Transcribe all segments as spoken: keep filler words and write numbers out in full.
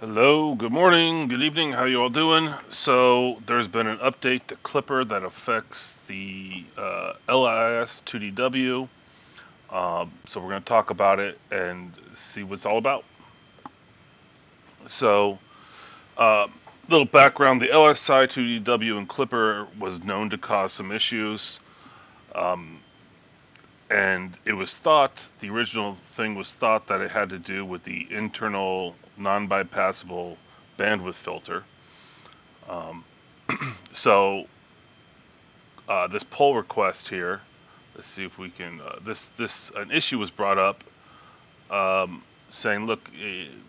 Hello, good morning, good evening, how you all doing? So there's been an update to Klipper that affects the uh, L I S two D W. Um, so we're going to talk about it and see what it's all about. So a uh, little background, the L I S two D W in Klipper was known to cause some issues. Um, And it was thought, the original thing was thought that it had to do with the internal non-bypassable bandwidth filter. Um, so uh, this pull request here, let's see if we can, uh, this, this, an issue was brought up um, saying, look,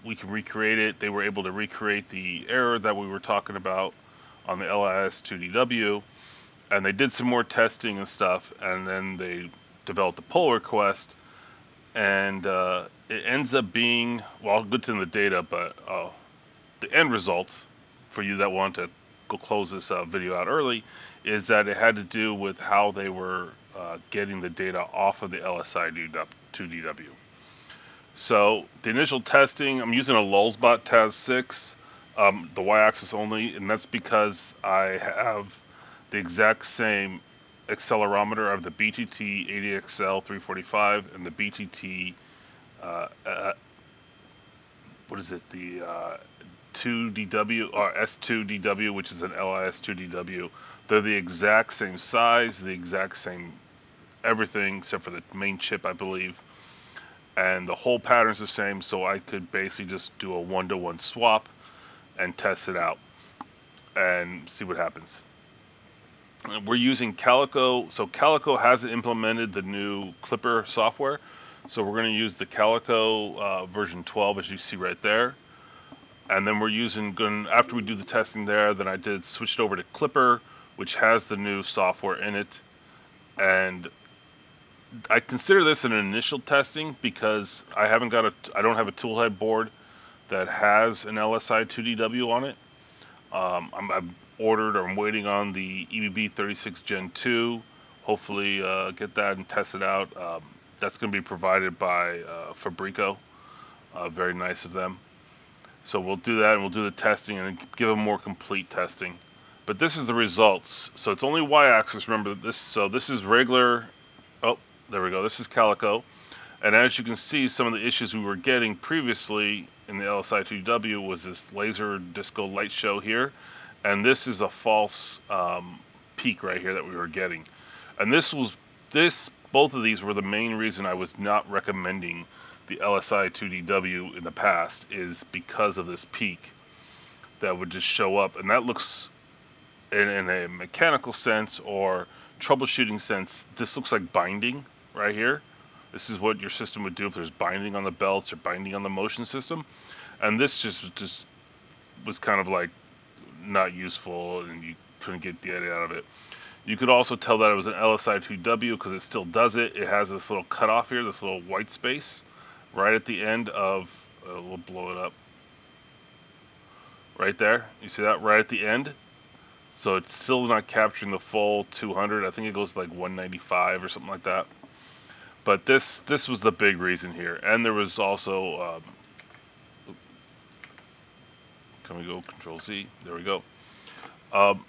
we can recreate it. They were able to recreate the error that we were talking about on the L I S two D W. And they did some more testing and stuff, and then they developed a pull request, and uh, it ends up being, well, I'll get to the data, but uh, the end result for you that want to go close this uh, video out early is that it had to do with how they were uh, getting the data off of the L I S two D W. So the initial testing, I'm using a Lulzbot TAZ six, um, the y-axis only, and that's because I have the exact same accelerometer of the B T T A D X L three forty-five and the B T T uh, uh, what is it, the uh, two D W or S two D W, which is an L I S two D W. They're the exact same size, the exact same everything except for the main chip, I believe, and the whole pattern's the same, so I could basically just do a one-to-one swap and test it out and see what happens. We're using Kalico, so Kalico hasn't implemented the new Klipper software, so we're going to use the Kalico uh, version twelve, as you see right there. And then we're using, going after we do the testing there, then I did switch it over to Klipper, which has the new software in it. And I consider this an initial testing because I haven't got a, I don't have a toolhead board that has an L S I two D W on it. Um, I'm, I'm ordered, or I'm waiting on the E B B thirty-six Gen two. Hopefully uh, get that and test it out. Um, that's going to be provided by uh, Fabrico. Uh, very nice of them. So we'll do that, and we'll do the testing and give them more complete testing. But this is the results. So it's only y-axis. Remember this. So this is regular. Oh, there we go. This is Kalico. And as you can see, some of the issues we were getting previously in the L S I two D W was this laser disco light show here. And this is a false um, peak right here that we were getting. And this was, this, both of these were the main reason I was not recommending the L S I two D W in the past, is because of this peak that would just show up. And that looks, in, in a mechanical sense or troubleshooting sense, this looks like binding right here. This is what your system would do if there's binding on the belts or binding on the motion system. And this just, just was kind of like, not useful, and you couldn't get the edit out of it. You could also tell that it was an L S I two D W because it still does it. It has this little cutoff here, this little white space right at the end of, uh, we'll blow it up right there. You see that right at the end? So it's still not capturing the full two hundred. I think it goes to like one ninety-five or something like that. But this, this was the big reason here. And there was also, uh, can we go control Z? There we go. Um,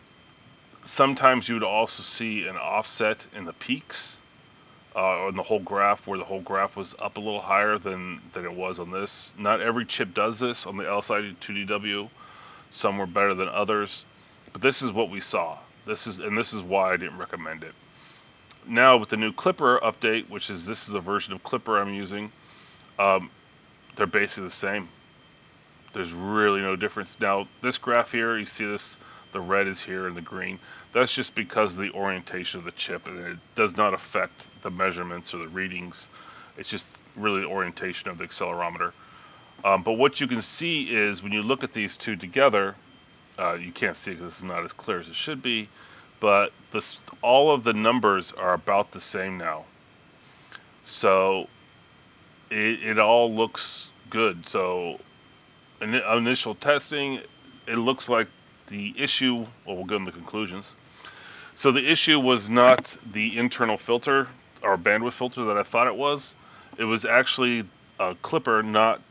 sometimes you would also see an offset in the peaks uh, on the whole graph, where the whole graph was up a little higher than, than it was on this. Not every chip does this on the L S I two D W. Some were better than others, but this is what we saw. This is, and this is why I didn't recommend it. Now with the new Klipper update, which is, this is a version of Klipper I'm using, um, they're basically the same. There's really no difference. Now, this graph here, you see this, the red is here and the green. That's just because of the orientation of the chip, and it does not affect the measurements or the readings. It's just really the orientation of the accelerometer. Um, but what you can see is when you look at these two together, uh, you can't see it because it's not as clear as it should be, but this, all of the numbers are about the same now. So it, it all looks good. So initial testing, it looks like the issue, well, we'll go into the conclusions. So the issue was not the internal filter or bandwidth filter that I thought it was. It was actually a Klipper not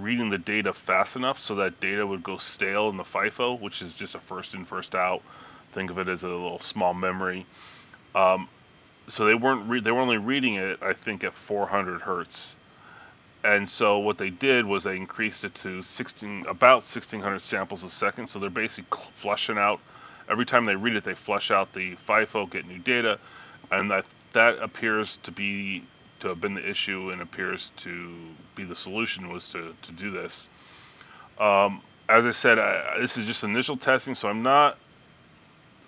reading the data fast enough so that data would go stale in the FIFO, which is just a first in, first out. Think of it as a little small memory. Um, so they weren't re they were only reading it, I think, at four hundred hertz. And so what they did was they increased it to sixteen about sixteen hundred samples a second. So they're basically flushing out. Every time they read it, they flush out the FIFO, get new data, and that that appears to be to have been the issue and appears to be the solution was to to do this. Um, as I said, I, this is just initial testing, so I'm not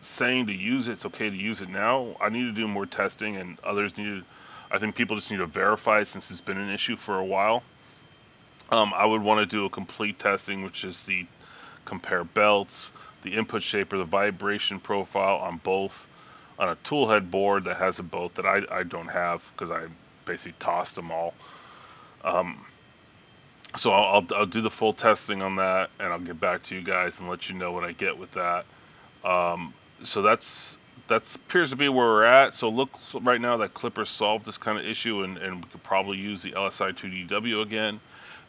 saying to use it. It's okay to use it now. I need to do more testing, and others need to. I think people just need to verify it since it's been an issue for a while. Um, I would want to do a complete testing, which is the compare belts, the input shape or the vibration profile on both, on a toolhead board that has a both that I, I don't have because I basically tossed them all. Um, so I'll, I'll, I'll do the full testing on that, and I'll get back to you guys and let you know what I get with that. Um, so that's... that appears to be where we're at. So look right now that Klipper solved this kind of issue, and, and we could probably use the L S I two D W again.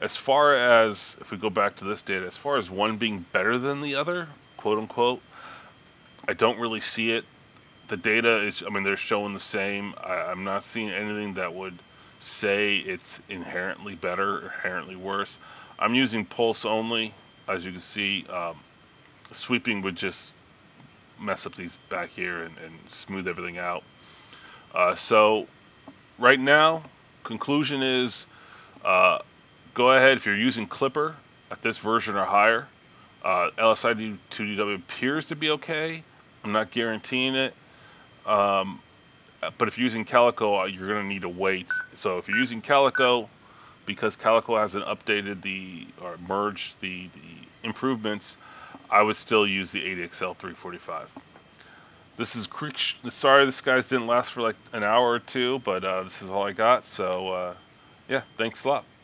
As far as, if we go back to this data, as far as one being better than the other, quote unquote, I don't really see it. The data is, I mean, they're showing the same. I, I'm not seeing anything that would say it's inherently better or inherently worse. I'm using pulse only, as you can see. Um, sweeping would just mess up these back here and, and smooth everything out. Uh, so right now, conclusion is uh, go ahead if you're using Klipper at this version or higher. Uh, L S I two D W appears to be okay. I'm not guaranteeing it. Um, but if you're using Kalico, you're going to need to wait. So if you're using Kalico, because Kalico hasn't updated the or merged the, the improvements, I would still use the A D X L three forty-five. This is sorry this guys didn't last for like an hour or two, but uh, this is all I got. So uh, yeah, thanks a lot.